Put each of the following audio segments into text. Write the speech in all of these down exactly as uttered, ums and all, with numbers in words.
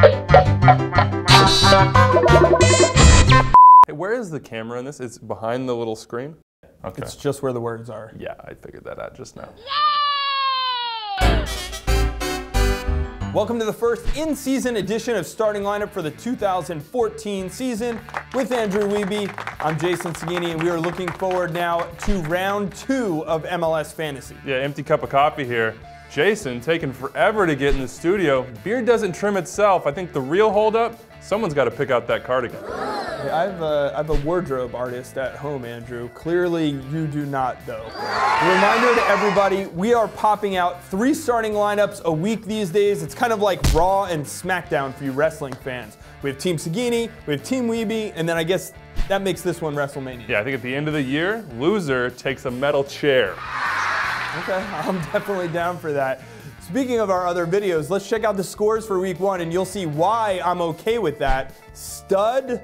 Hey, where is the camera in this? It's behind the little screen? Okay. It's just where the words are. Yeah, I figured that out just now. Yay! Welcome to the first in-season edition of Starting Lineup for the two thousand fourteen season with Andrew Wiebe. I'm Jason Saghini, and we are looking forward now to round two of M L S Fantasy. Yeah, empty cup of coffee here. Jason, taking forever to get in the studio. Beard doesn't trim itself. I think the real holdup, someone's got to pick out that cardigan. Hey, I have a, I have a wardrobe artist at home, Andrew. Clearly, you do not, though. Reminder to everybody, we are popping out three starting lineups a week these days. It's kind of like Raw and SmackDown for you wrestling fans. We have Team Saghini, we have Team Wiebe, and then I guess that makes this one WrestleMania. Yeah, I think at the end of the year, loser takes a metal chair. Okay, I'm definitely down for that. Speaking of our other videos, let's check out the scores for week one and you'll see why I'm okay with that. Stud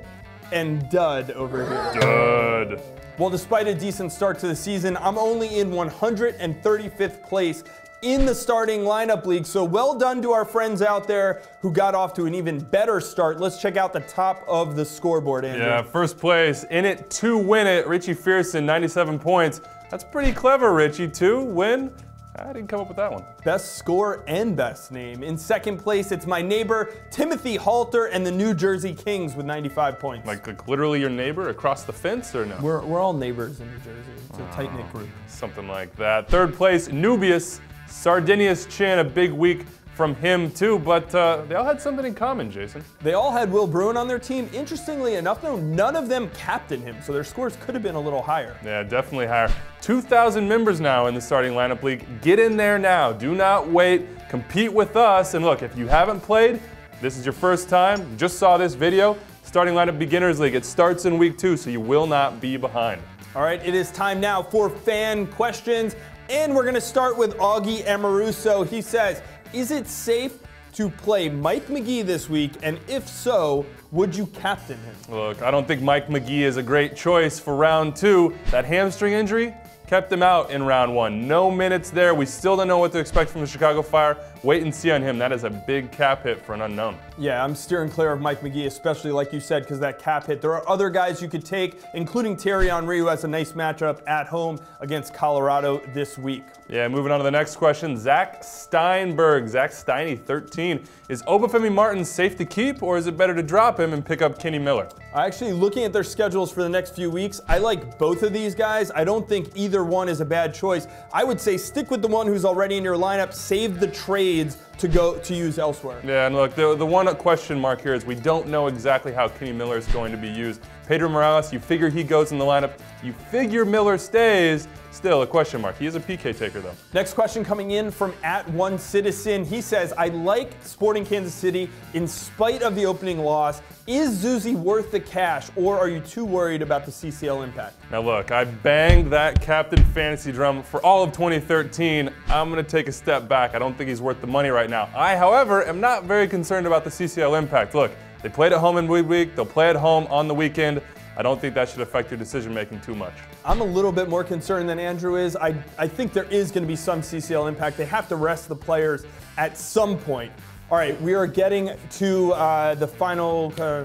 and dud over here. Dud. Well, despite a decent start to the season, I'm only in one hundred thirty-fifth place in the starting lineup league. So well done to our friends out there who got off to an even better start. Let's check out the top of the scoreboard, Andrew. Yeah, first place, in it to win it, Richie Pearson, ninety-seven points. That's pretty clever, Richie. Two, win. I didn't come up with that one. Best score and best name. In second place, it's my neighbor, Timothy Halter, and the New Jersey Kings with ninety-five points. Like, like literally your neighbor across the fence, or no? We're, we're all neighbors in New Jersey. It's a oh, tight-knit group. Something like that. Third place, Nubius Sardinius Chan. A big week from him, too, but uh, they all had something in common, Jason. They all had Will Bruin on their team. Interestingly enough, though, none of them captained him, so their scores could have been a little higher. Yeah, definitely higher. two thousand members now in the starting lineup league. Get in there now. Do not wait. Compete with us. And look, if you haven't played, this is your first time, you just saw this video, Starting Lineup Beginners League. It starts in week two, so you will not be behind. All right, it is time now for fan questions, and we're going to start with Augie Amoruso. He says, is it safe to play Mike Magee this week, and if so, would you captain him? Look, I don't think Mike Magee is a great choice for round two. That hamstring injury kept him out in round one. No minutes there. We still don't know what to expect from the Chicago Fire. Wait and see on him. That is a big cap hit for an unknown. Yeah, I'm steering clear of Mike Magee, especially like you said, because that cap hit. There are other guys you could take, including Thierry Henry, who has a nice matchup at home against Colorado this week. Yeah, moving on to the next question. Zach Steinberg, Zach Steiny, thirteen. Is Obafemi Martins safe to keep, or is it better to drop him and pick up Kenny Miller? Actually, looking at their schedules for the next few weeks, I like both of these guys. I don't think either one is a bad choice. I would say stick with the one who's already in your lineup. Save the trades to go to use elsewhere. Yeah, and look, the, the one question mark here is we don't know exactly how Kenny Miller is going to be used. Pedro Morales, you figure he goes in the lineup, you figure Miller stays, still a question mark. He is a P K taker, though. Next question coming in from at One Citizen. He says, I like Sporting Kansas City in spite of the opening loss. Is Zuzi worth the cash, or are you too worried about the C C L impact? Now look, I banged that captain fantasy drum for all of twenty thirteen. I'm gonna take a step back. I don't think he's worth the money right now. I, however, am not very concerned about the C C L impact. Look, they played at home in midweek, they'll play at home on the weekend. I don't think that should affect your decision-making too much. I'm a little bit more concerned than Andrew is. I, I think there is going to be some C C L impact. They have to rest the players at some point. All right, we are getting to uh, the final... Uh,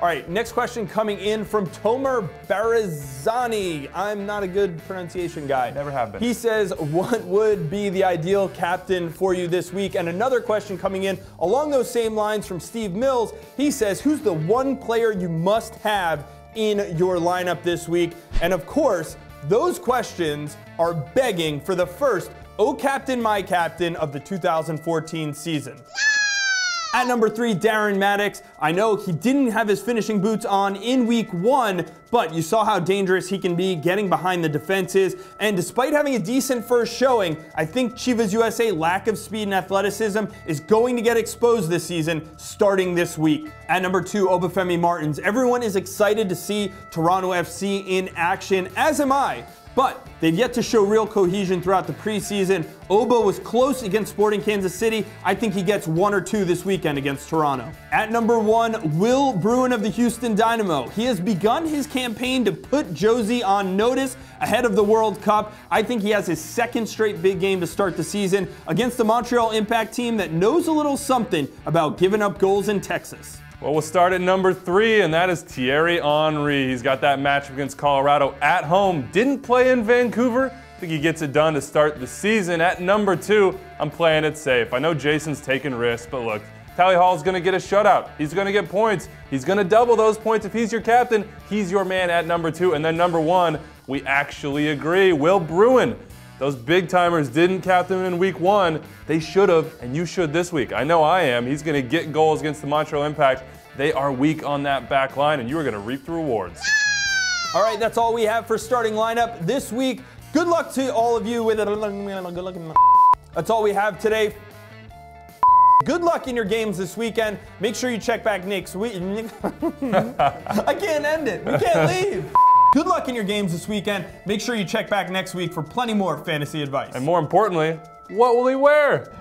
all right, next question coming in from Tomer Barazzani. I'm not a good pronunciation guy. Never have been. He says, what would be the ideal captain for you this week? And another question coming in along those same lines from Steve Mills. He says, who's the one player you must have in your lineup this week? And of course, those questions are begging for the first Oh Captain, My Captain of the two thousand fourteen season. At number three, Darren Maddox. I know he didn't have his finishing boots on in week one, but you saw how dangerous he can be getting behind the defenses. And despite having a decent first showing, I think Chivas U S A lack of speed and athleticism is going to get exposed this season, starting this week. At number two, Obafemi Martins. Everyone is excited to see Toronto F C in action, as am I. but they've yet to show real cohesion throughout the preseason. Oba was close against Sporting Kansas City. I think he gets one or two this weekend against Toronto. At number one, Will Bruin of the Houston Dynamo. He has begun his campaign to put Jose on notice ahead of the World Cup. I think he has his second straight big game to start the season against the Montreal Impact team that knows a little something about giving up goals in Texas. Well, we'll start at number three, and that is Thierry Henry. He's got that match against Colorado at home. Didn't play in Vancouver. I think he gets it done to start the season. At number two, I'm playing it safe. I know Jason's taking risks, but look, Tally Hall's going to get a shutout. He's going to get points. He's going to double those points. If he's your captain, he's your man at number two. And then number one, we actually agree, Will Bruin. Those big-timers didn't captain in week one. They should have, and you should this week. I know I am. He's going to get goals against the Montreal Impact. They are weak on that back line, and you are going to reap the rewards. All right, that's all we have for Starting Lineup this week. Good luck to all of you with it. That's all we have today. Good luck in your games this weekend. Make sure you check back next week. I can't end it. We can't leave. Good luck in your games this weekend. Make sure you check back next week for plenty more fantasy advice. And more importantly, what will he wear?